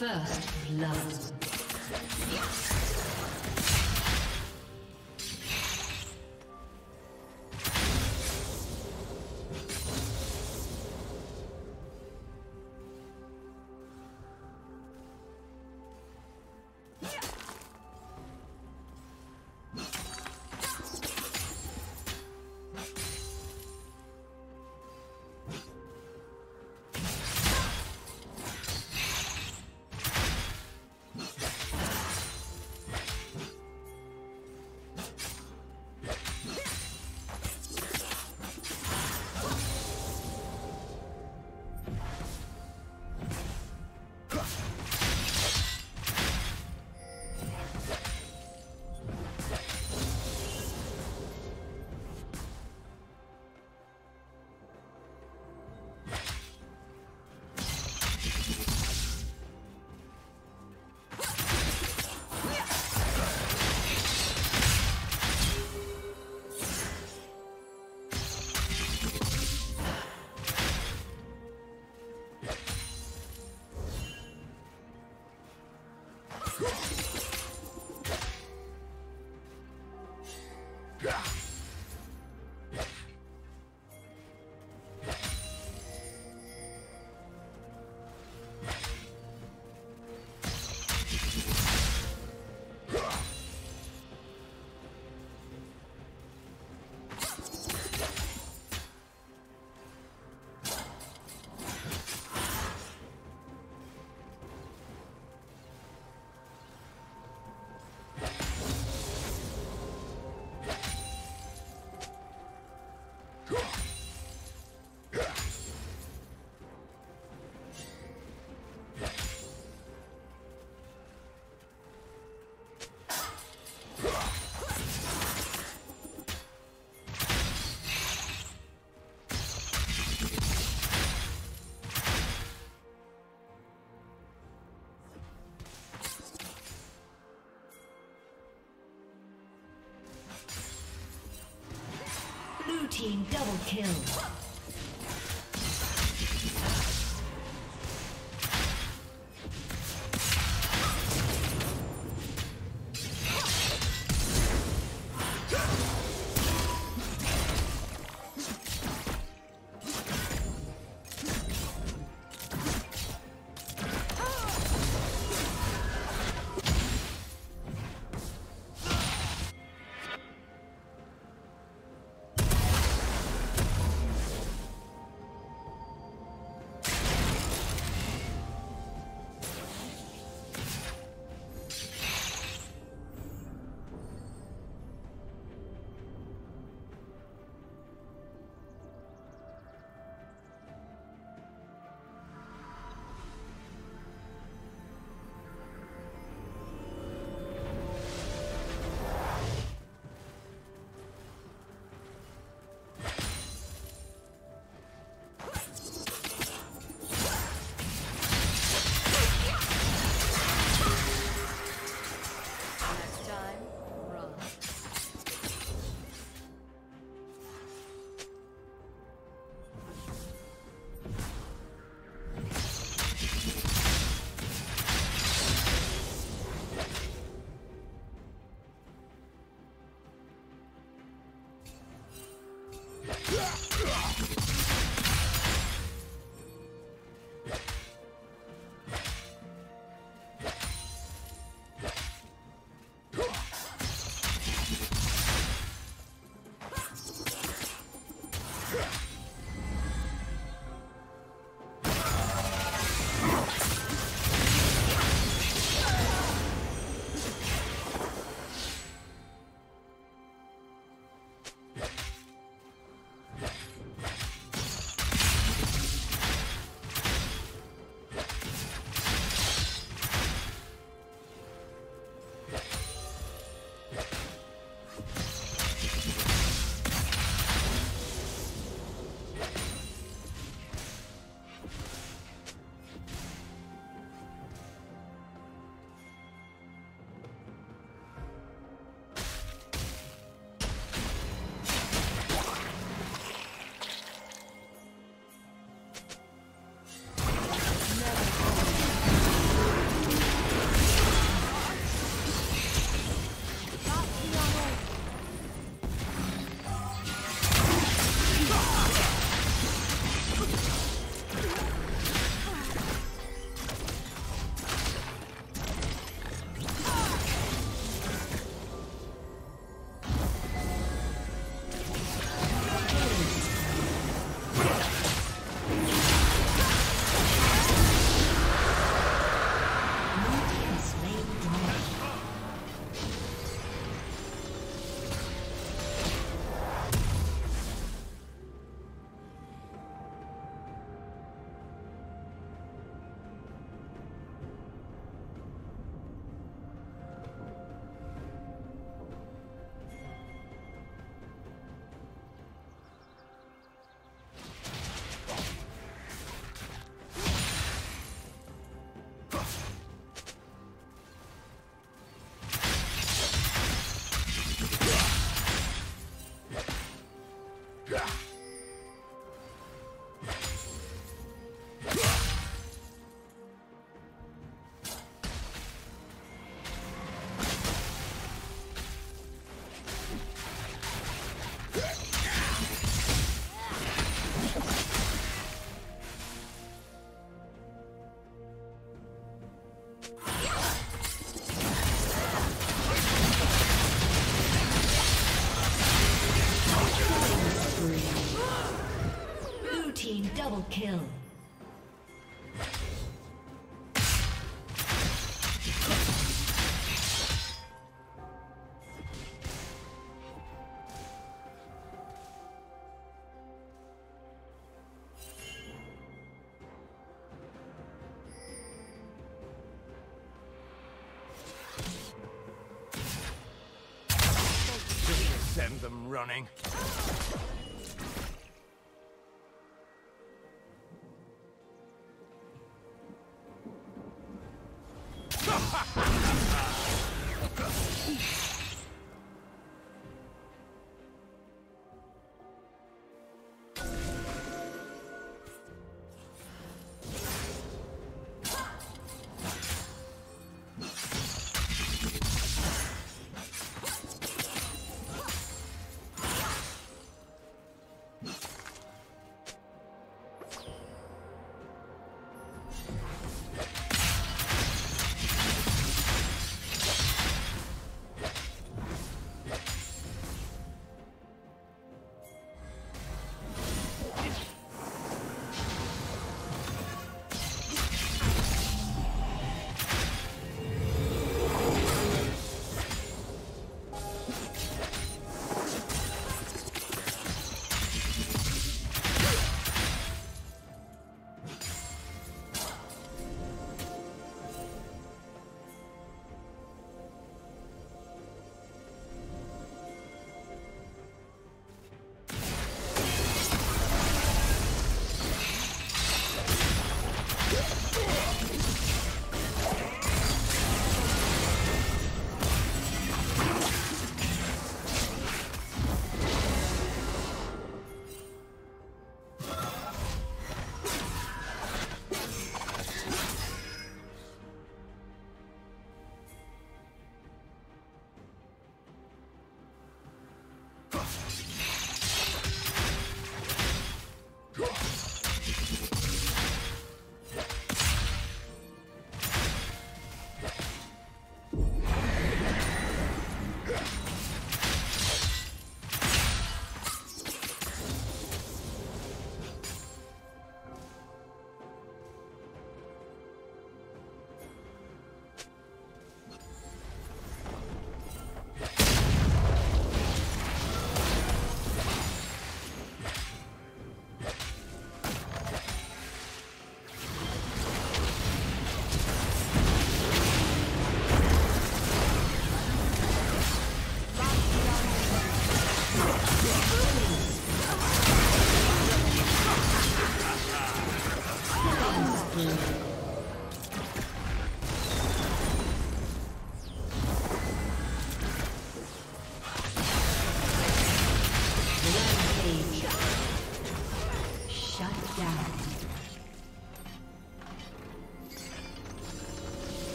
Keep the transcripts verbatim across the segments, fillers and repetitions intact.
First love. Team double kill. Double kill. Send them running.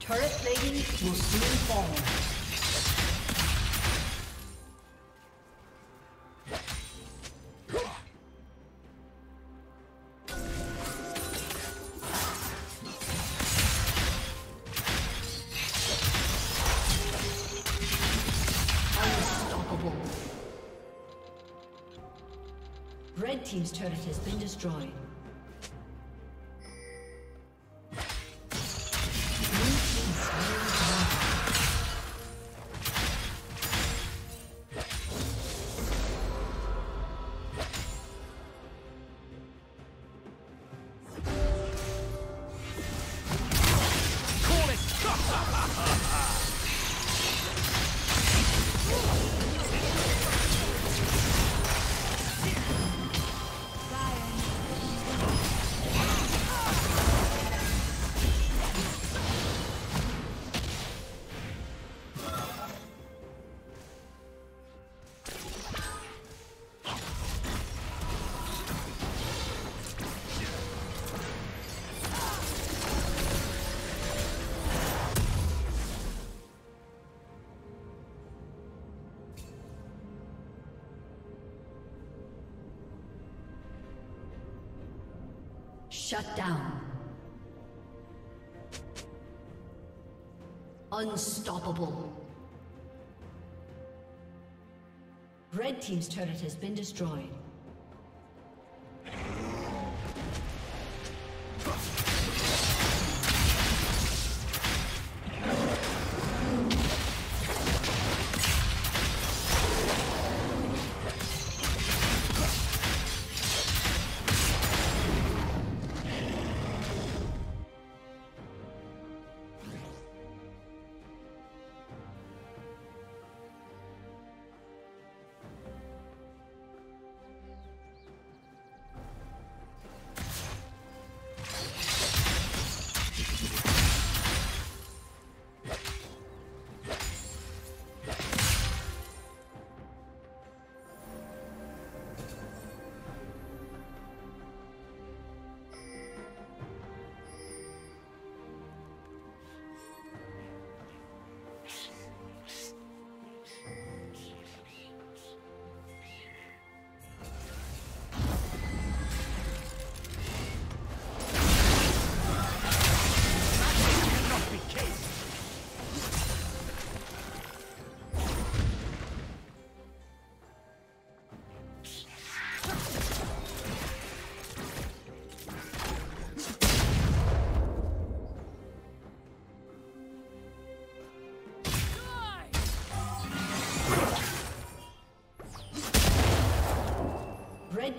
Turret plating will soon fall. Unstoppable. Red team's turret has been destroyed. Shut down. Unstoppable. Red team's turret has been destroyed. Red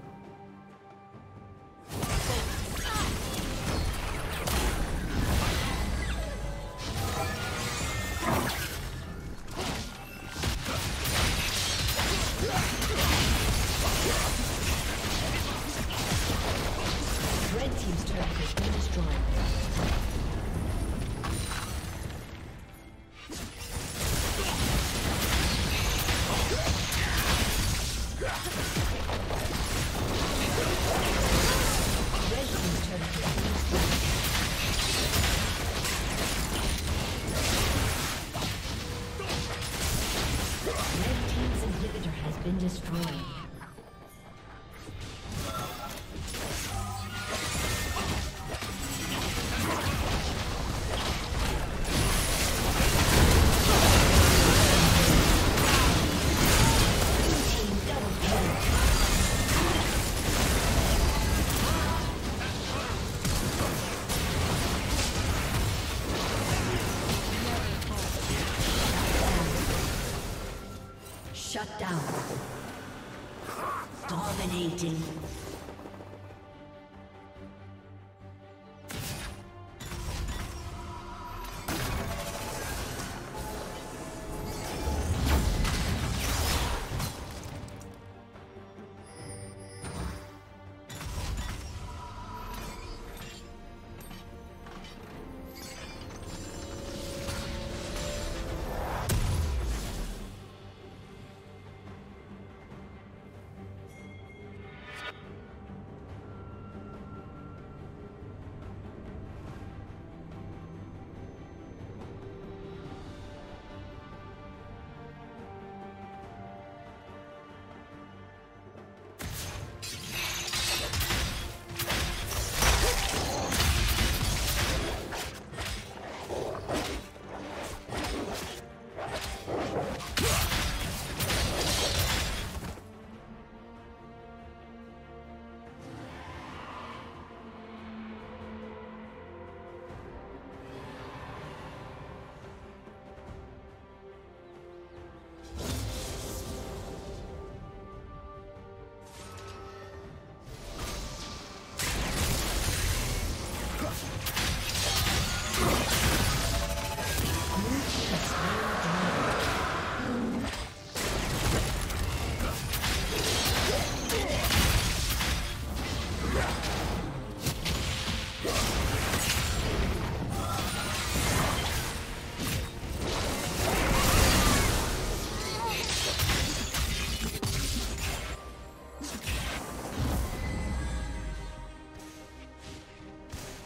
Shut down. Dominating.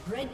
Red